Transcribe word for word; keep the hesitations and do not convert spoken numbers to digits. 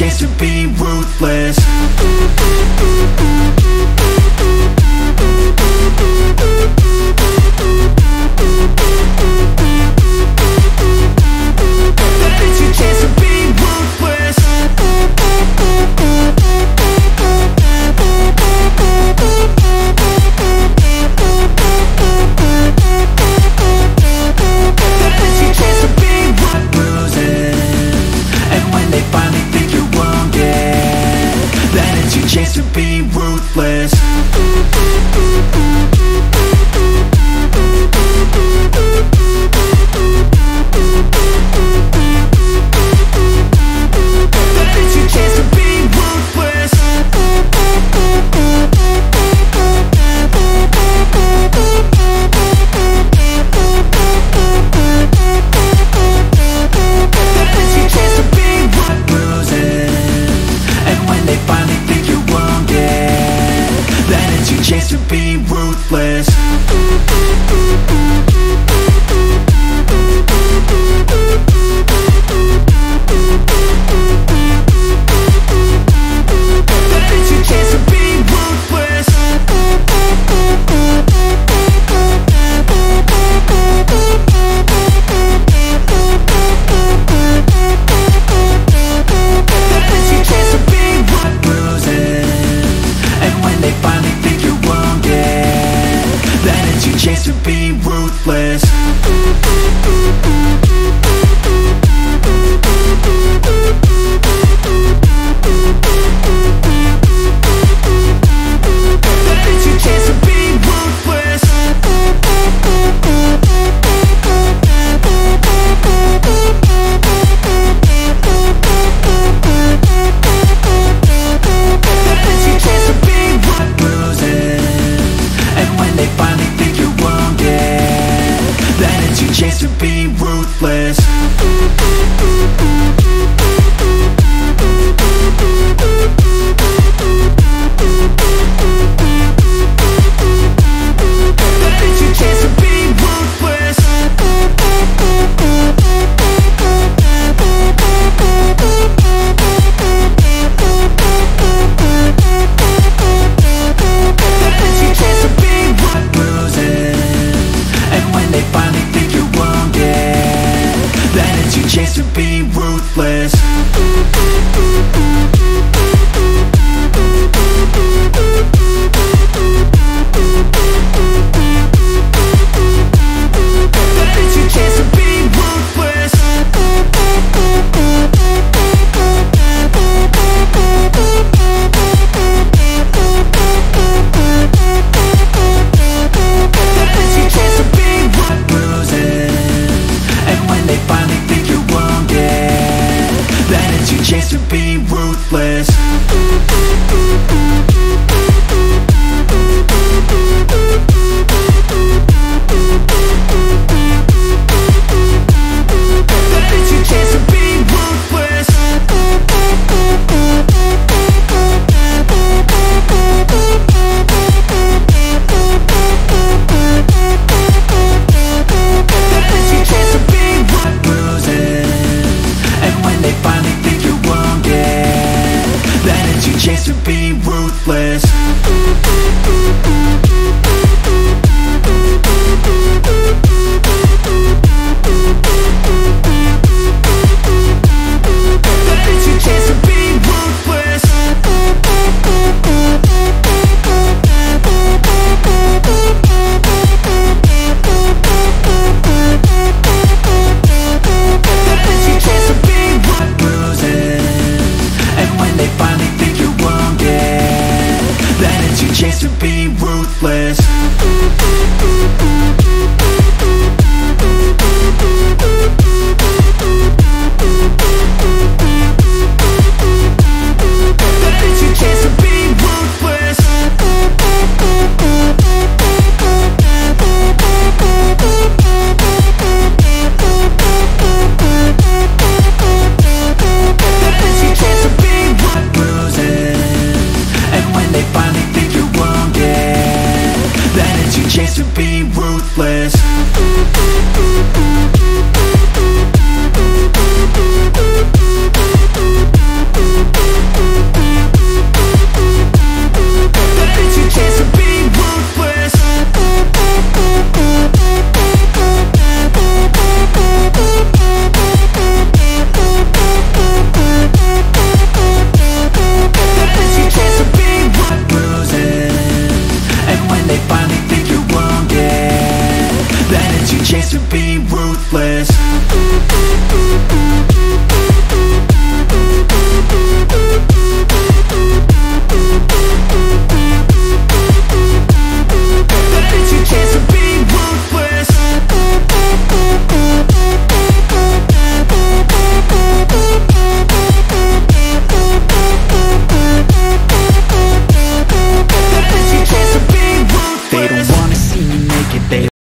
chance to be ruthless. That is your chance to be ruthless. That is your chance to be ruthless. Bruises, and when they finally think you're wounded, that is your chance to be ruthless. means to be ruthless.